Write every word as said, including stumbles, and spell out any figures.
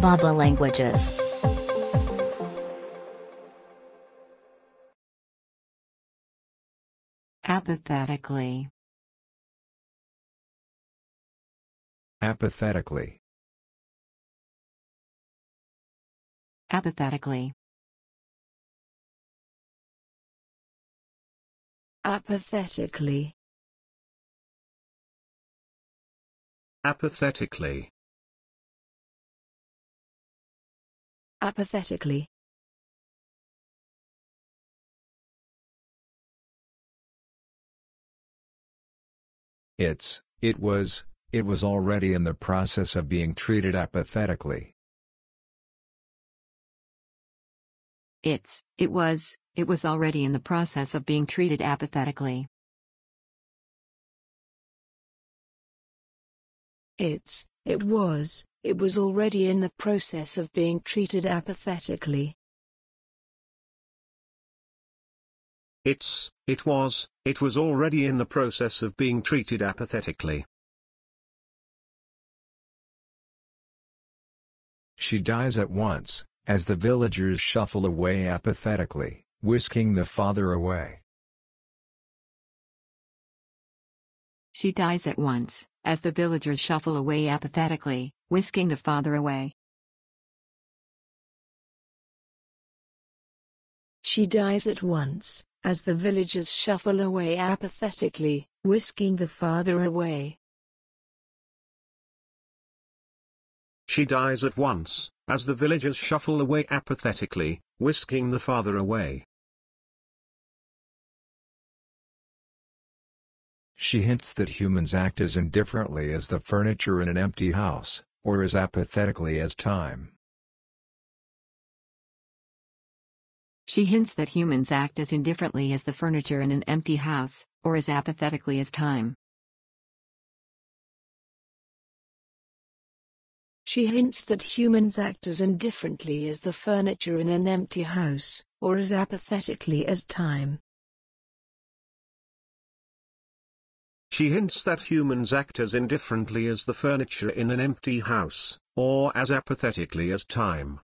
bab dot la languages. Apathetically. Apathetically. Apathetically. Apathetically. Apathetically. Apathetically. It's, it was, it was already in the process of being treated apathetically. It's, it was, it was already in the process of being treated apathetically. It's, it was, it was already in the process of being treated apathetically. It's, it was, it was already in the process of being treated apathetically. She dies at once, as the villagers shuffle away apathetically, whisking the father away. She dies at once, as the villagers shuffle away apathetically, whisking the father away. She dies at once, as the villagers shuffle away apathetically, whisking the father away. She dies at once, as the villagers shuffle away apathetically, whisking the father away. She hints that humans act as indifferently as the furniture in an empty house, or as apathetically as time. She hints that humans act as indifferently as the furniture in an empty house, or as apathetically as time. She hints that humans act as indifferently as the furniture in an empty house, or as apathetically as time. She hints that humans act as indifferently as the furniture in an empty house, or as apathetically as time.